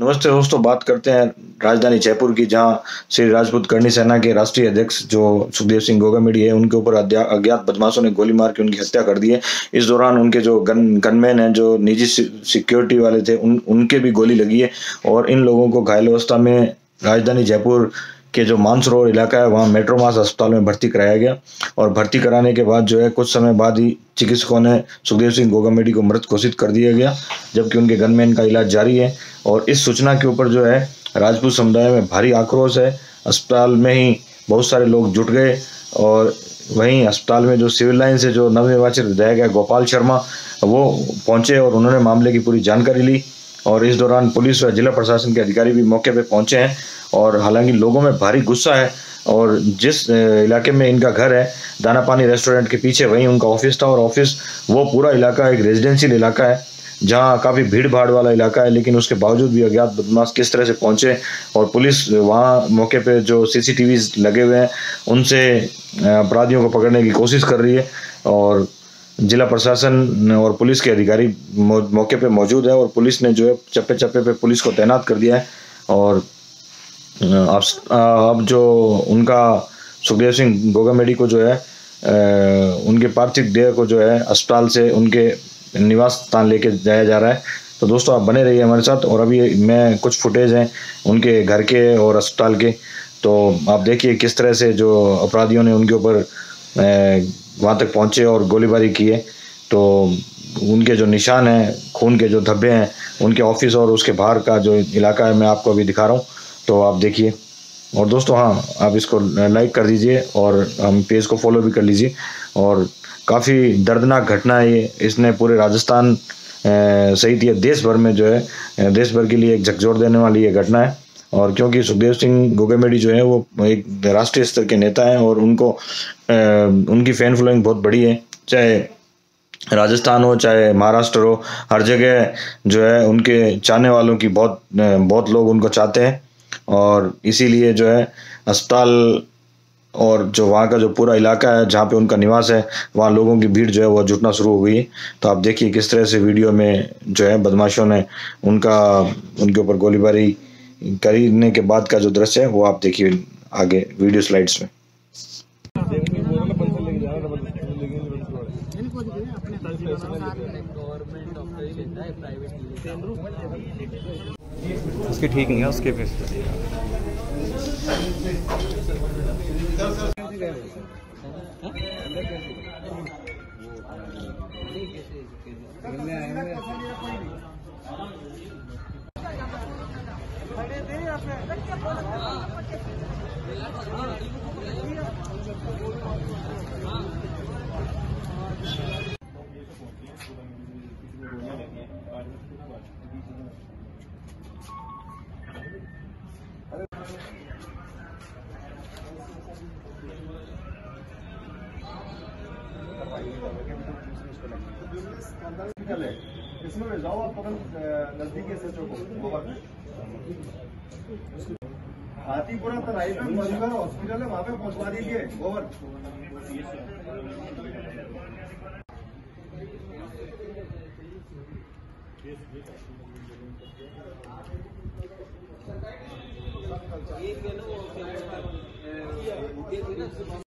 नमस्ते दोस्तों, बात करते हैं राजधानी जयपुर की, जहां श्री राजपूत करणी सेना के राष्ट्रीय अध्यक्ष जो सुखदेव सिंह गोगामेड़ी है, उनके ऊपर अज्ञात बदमाशों ने गोली मार के उनकी हत्या कर दी है। इस दौरान उनके जो गनमैन हैं, जो निजी सिक्योरिटी वाले थे, उनके भी गोली लगी है और इन लोगों को घायल अवस्था में राजधानी जयपुर के जो मानसरोवर इलाका है, वहाँ मेट्रो मास अस्पताल में भर्ती कराया गया और भर्ती कराने के बाद जो है कुछ समय बाद ही चिकित्सकों ने सुखदेव सिंह गोगामेड़ी को मृत घोषित कर दिया गया, जबकि उनके गनमैन का इलाज जारी है। और इस सूचना के ऊपर जो है राजपूत समुदाय में भारी आक्रोश है। अस्पताल में ही बहुत सारे लोग जुट गए और वहीं अस्पताल में जो सिविल लाइन से जो नवनिर्वाचित विधायक है गोपाल शर्मा, वो पहुँचे और उन्होंने मामले की पूरी जानकारी ली और इस दौरान पुलिस व जिला प्रशासन के अधिकारी भी मौके पे पहुंचे हैं। और हालांकि लोगों में भारी गुस्सा है और जिस इलाके में इनका घर है, दाना पानी रेस्टोरेंट के पीछे, वहीं उनका ऑफिस था और ऑफिस वो पूरा इलाका एक रेजिडेंशियल इलाका है, जहां काफ़ी भीड़ भाड़ वाला इलाका है। लेकिन उसके बावजूद भी अज्ञात बदमाश किस तरह से पहुंचे और पुलिस वहां मौके पे जो CCTV लगे हुए हैं उनसे अपराधियों को पकड़ने की कोशिश कर रही है और जिला प्रशासन और पुलिस के अधिकारी मौके पे मौजूद है और पुलिस ने जो है चप्पे चप्पे पे पुलिस को तैनात कर दिया है। और अब जो उनका सुखदेव सिंह गोगामेड़ी को जो है उनके पार्थिव देह को जो है अस्पताल से उनके निवास स्थान लेके जाया जा रहा है। तो दोस्तों, आप बने रहिए हमारे साथ और अभी मैं कुछ फुटेज हैं उनके घर के और अस्पताल के, तो आप देखिए किस तरह से जो अपराधियों ने उनके ऊपर वहाँ तक पहुँचे और गोलीबारी किए। तो उनके जो निशान हैं, खून के जो धब्बे हैं, उनके ऑफिस और उसके बाहर का जो इलाका है, मैं आपको अभी दिखा रहा हूँ, तो आप देखिए। और दोस्तों, हाँ, आप इसको लाइक कर दीजिए और हम पेज को फॉलो भी कर लीजिए। और काफ़ी दर्दनाक घटना है ये, इसने पूरे राजस्थान सहित ये देश भर में जो है देश भर के लिए एक झकझोर देने वाली ये घटना है। और क्योंकि सुखदेव सिंह गोगामेड़ी जो है वो एक राष्ट्रीय स्तर के नेता हैं और उनकी फैन फॉलोइंग बहुत बड़ी है, चाहे राजस्थान हो चाहे महाराष्ट्र हो, हर जगह जो है उनके चाहने वालों की बहुत लोग उनको चाहते हैं। और इसीलिए जो है अस्पताल और जो वहाँ का जो पूरा इलाका है जहाँ पे उनका निवास है, वहाँ लोगों की भीड़ जो है वह जुटना शुरू हो गई। तो आप देखिए किस तरह से वीडियो में जो है बदमाशों ने उनके ऊपर गोलीबारी करने के बाद का जो दृश्य है वो आप देखिए आगे वीडियो स्लाइड्स में। उसके ठीक नहीं है, उसके पे इसमें जाओ आप तुरंत नजदीक के SHO को हाथीपुरा तराई में मरीजर हॉस्पिटल है, वहाँ पे पहुँचवा दीजिए। गोबर